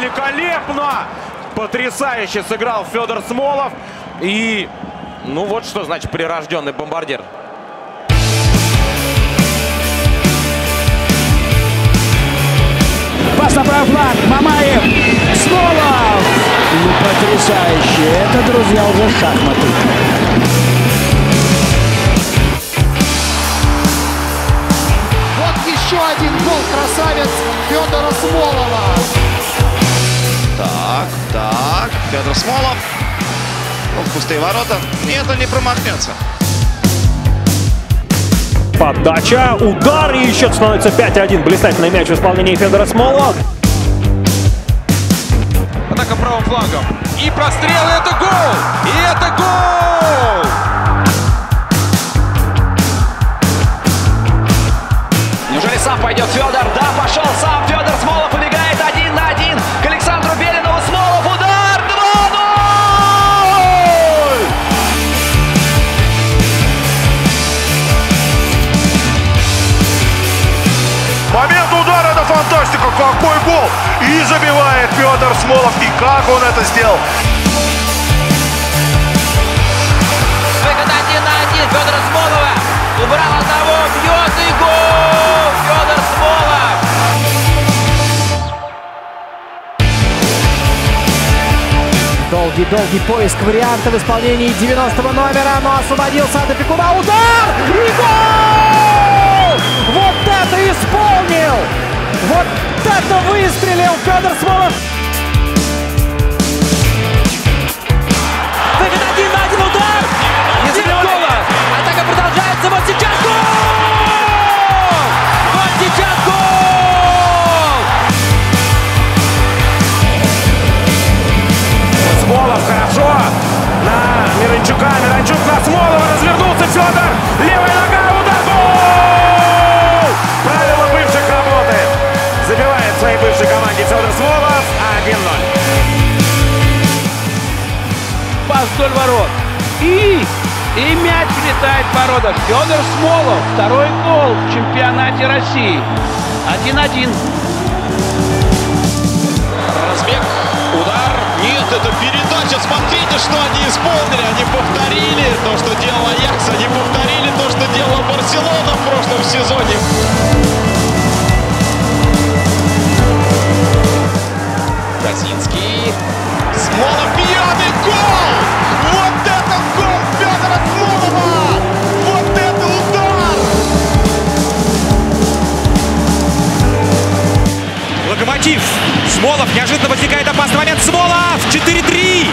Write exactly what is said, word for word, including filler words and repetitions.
Великолепно! Потрясающе сыграл Федор Смолов. И, ну вот что значит прирожденный бомбардир. Пас на правый фланг. Мамаев. Смолов. Ну, потрясающе. Это, друзья, уже шахматы. Еще один гол, красавец Федора Смолова. Так, так, Федор Смолов. Вот пустые ворота. Нет, он не промахнется. Подача, удар, и счет становится пять один. Блистательный мяч в исполнении Федора Смолова. Атака правым флангом. И прострел, и это гол! И это гол! Сам пойдет Федор, да, пошел сам Федор Смолов, убегает один на один к Александру Белинову, Смолов, удар, два ноль! Момент удара, это фантастика, какой гол! И забивает Федор Смолов, и как он это сделал! Выход один на один, Федора Смолова, убрал одного, бьет и гол! Долгий-долгий поиск варианта в исполнении девяностого номера, но освободился от опекуна. Удар! И гол! Вот это исполнил! Вот это выстрелил Федор Смолов! Выход один на один, удар! Нет гола! Атака продолжается, вот сейчас гол! Вот сейчас гол! Смолов хорошо на Миранчука, Миранчук на Смолова, развернулся Федор, левая нога, удар, гол! Правило бывших работает, забивает в своей бывшей команде Федор Смолов, один ноль. Пас вдоль ворот, и, и мяч влетает в ворота. Федор Смолов, второй гол в чемпионате России, один один. Разбег, удар. Нет, это передача. Смотрите, что они исполнили. Они повторили то, что делал Аякс. Они повторили то, что делала Барселона в прошлом сезоне. Косинский. Смолов бьет и гол! Вот это гол Федора Смолова! Вот это удар! Локомотив. Смолов неожиданно возникает опасный момент. Смолов! четыре три!